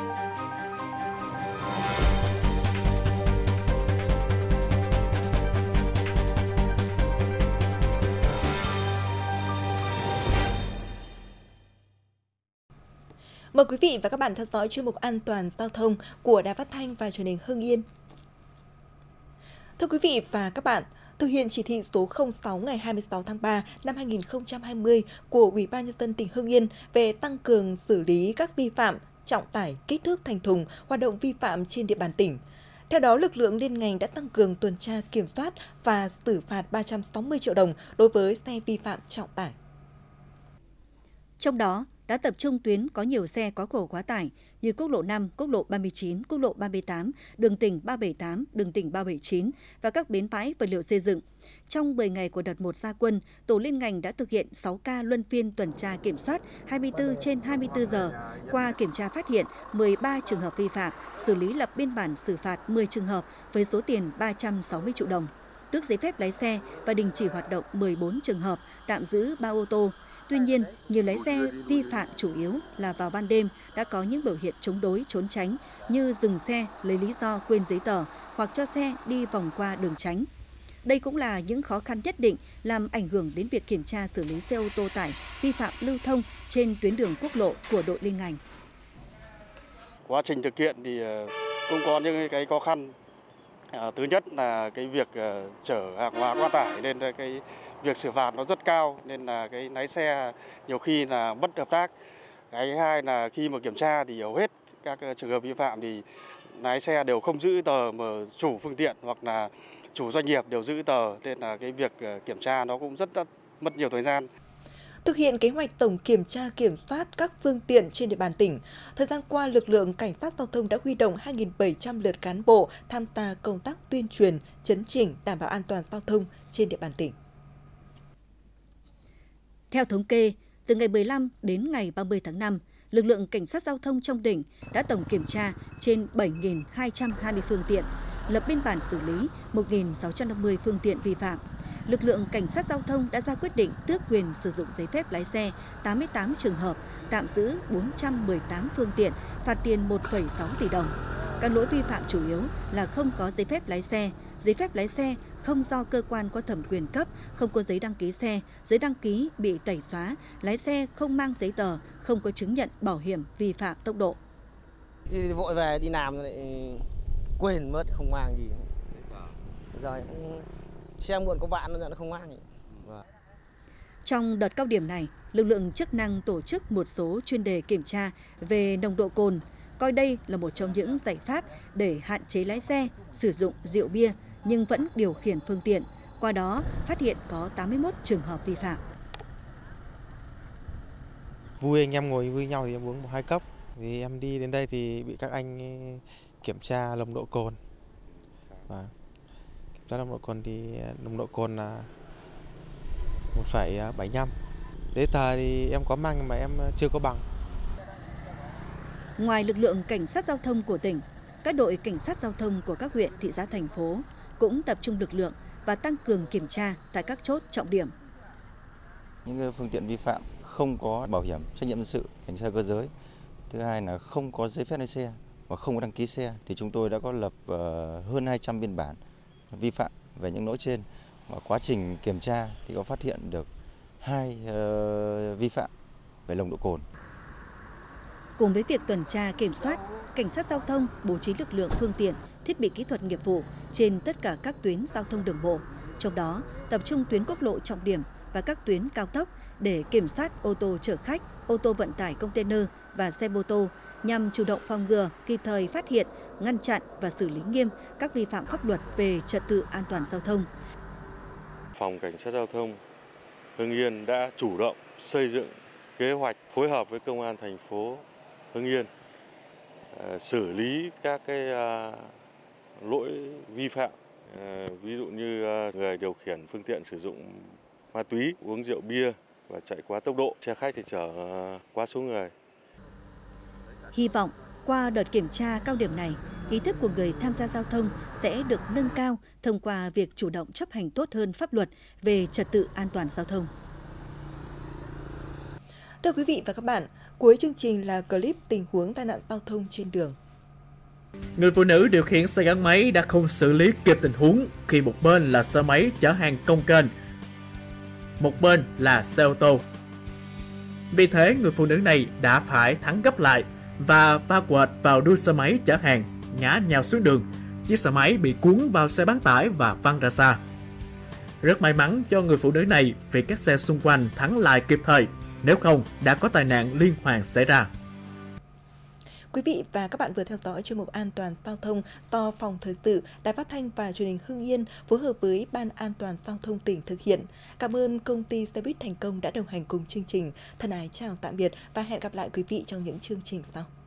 Mời quý vị và các bạn theo dõi chuyên mục An toàn giao thông của Đài Phát thanh và truyền hình Hưng Yên. Thưa quý vị và các bạn, thực hiện chỉ thị số 06 ngày 26 tháng 3 năm 2020 của Ủy ban nhân dân tỉnh Hưng Yên về tăng cường xử lý các vi phạm trọng tải, kích thước thành thùng, hoạt động vi phạm trên địa bàn tỉnh. Theo đó, lực lượng liên ngành đã tăng cường tuần tra kiểm soát và xử phạt 360 triệu đồng đối với xe vi phạm trọng tải. Trong đó, đã tập trung tuyến có nhiều xe quá khổ quá tải như quốc lộ 5, quốc lộ 39, quốc lộ 38, đường tỉnh 378, đường tỉnh 379 và các bến bãi vật liệu xây dựng. Trong 10 ngày của đợt 1 ra quân, tổ liên ngành đã thực hiện 6 ca luân phiên tuần tra kiểm soát 24/24 giờ. Qua kiểm tra phát hiện 13 trường hợp vi phạm, xử lý lập biên bản xử phạt 10 trường hợp với số tiền 360 triệu đồng, tước giấy phép lái xe và đình chỉ hoạt động 14 trường hợp, tạm giữ 3 ô tô. Tuy nhiên, nhiều lái xe vi phạm chủ yếu là vào ban đêm đã có những biểu hiện chống đối, trốn tránh như dừng xe lấy lý do quên giấy tờ hoặc cho xe đi vòng qua đường tránh. Đây cũng là những khó khăn nhất định làm ảnh hưởng đến việc kiểm tra xử lý xe ô tô tải vi phạm lưu thông trên tuyến đường quốc lộ của đội liên ngành. Quá trình thực hiện thì cũng có những cái khó khăn. Thứ nhất là cái việc chở hàng hóa quá tải nên cái việc xử phạt nó rất cao, nên là cái lái xe nhiều khi là bất hợp tác. Cái hai là khi mà kiểm tra thì hầu hết các trường hợp vi phạm thì lái xe đều không giữ tờ, mà chủ phương tiện hoặc là chủ doanh nghiệp đều giữ tờ, nên là cái việc kiểm tra nó cũng rất mất nhiều thời gian. Thực hiện kế hoạch tổng kiểm tra kiểm soát các phương tiện trên địa bàn tỉnh, thời gian qua lực lượng cảnh sát giao thông đã huy động 2.700 lượt cán bộ tham gia công tác tuyên truyền, chấn chỉnh đảm bảo an toàn giao thông trên địa bàn tỉnh. Theo thống kê, từ ngày 15 đến ngày 30 tháng 5, lực lượng cảnh sát giao thông trong tỉnh đã tổng kiểm tra trên 7.220 phương tiện, lập biên bản xử lý 1.650 phương tiện vi phạm. Lực lượng cảnh sát giao thông đã ra quyết định tước quyền sử dụng giấy phép lái xe 88 trường hợp, tạm giữ 418 phương tiện, phạt tiền 1,6 tỷ đồng. Các lỗi vi phạm chủ yếu là không có giấy phép lái xe không do cơ quan có thẩm quyền cấp, không có giấy đăng ký xe, giấy đăng ký bị tẩy xóa, lái xe không mang giấy tờ, không có chứng nhận bảo hiểm vi phạm tốc độ. Thì vội về đi làm lại quên mất không mang gì. Rồi xe muộn có bạn nó không mang gì. Trong đợt cao điểm này, lực lượng chức năng tổ chức một số chuyên đề kiểm tra về nồng độ cồn, coi đây là một trong những giải pháp để hạn chế lái xe sử dụng rượu bia nhưng vẫn điều khiển phương tiện, qua đó phát hiện có 81 trường hợp vi phạm. Vui, anh em ngồi vui nhau thì em uống 1-2 cốc. Thì em đi đến đây thì bị các anh kiểm tra nồng độ cồn. Và kiểm tra nồng độ cồn thì nồng độ cồn là 1,75. Giấy tờ thì em có mang nhưng mà em chưa có bằng. Ngoài lực lượng cảnh sát giao thông của tỉnh, các đội cảnh sát giao thông của các huyện, thị xã, thành phố cũng tập trung lực lượng và tăng cường kiểm tra tại các chốt trọng điểm. Những phương tiện vi phạm không có bảo hiểm trách nhiệm dân sự, cảnh xe cơ giới, thứ hai là không có giấy phép lái xe và không có đăng ký xe thì chúng tôi đã có lập hơn 200 biên bản vi phạm về những lỗi trên, và quá trình kiểm tra thì có phát hiện được 2 vi phạm về nồng độ cồn. Cùng với việc tuần tra kiểm soát, cảnh sát giao thông bố trí lực lượng phương tiện, thiết bị kỹ thuật nghiệp vụ trên tất cả các tuyến giao thông đường bộ, trong đó tập trung tuyến quốc lộ trọng điểm và các tuyến cao tốc để kiểm soát ô tô chở khách, ô tô vận tải container và xe mô tô nhằm chủ động phòng ngừa, kịp thời phát hiện, ngăn chặn và xử lý nghiêm các vi phạm pháp luật về trật tự an toàn giao thông. Phòng Cảnh sát Giao thông Hưng Yên đã chủ động xây dựng kế hoạch phối hợp với Công an thành phố Hưng Yên xử lý các cái lỗi vi phạm, ví dụ như người điều khiển phương tiện sử dụng ma túy, uống rượu bia và chạy quá tốc độ, xe khách thì chở quá số người. Hy vọng qua đợt kiểm tra cao điểm này, ý thức của người tham gia giao thông sẽ được nâng cao thông qua việc chủ động chấp hành tốt hơn pháp luật về trật tự an toàn giao thông. Thưa quý vị và các bạn, Cuối chương trình là clip tình huống tai nạn giao thông trên đường. Người phụ nữ điều khiển xe gắn máy đã không xử lý kịp tình huống khi một bên là xe máy chở hàng công kênh, một bên là xe ô tô. Vì thế, người phụ nữ này đã phải thắng gấp lại và va quệt vào đuôi xe máy chở hàng, ngã nhào xuống đường. Chiếc xe máy bị cuốn vào xe bán tải và văng ra xa. Rất may mắn cho người phụ nữ này vì các xe xung quanh thắng lại kịp thời, nếu không đã có tai nạn liên hoàn xảy ra. Quý vị và các bạn vừa theo dõi chuyên mục An toàn giao thông do Phòng Thời sự, Đài Phát thanh và Truyền hình Hưng Yên phối hợp với Ban An toàn giao thông tỉnh thực hiện. Cảm ơn công ty Xe Buýt Thành Công đã đồng hành cùng chương trình. Thân ái chào tạm biệt và hẹn gặp lại quý vị trong những chương trình sau.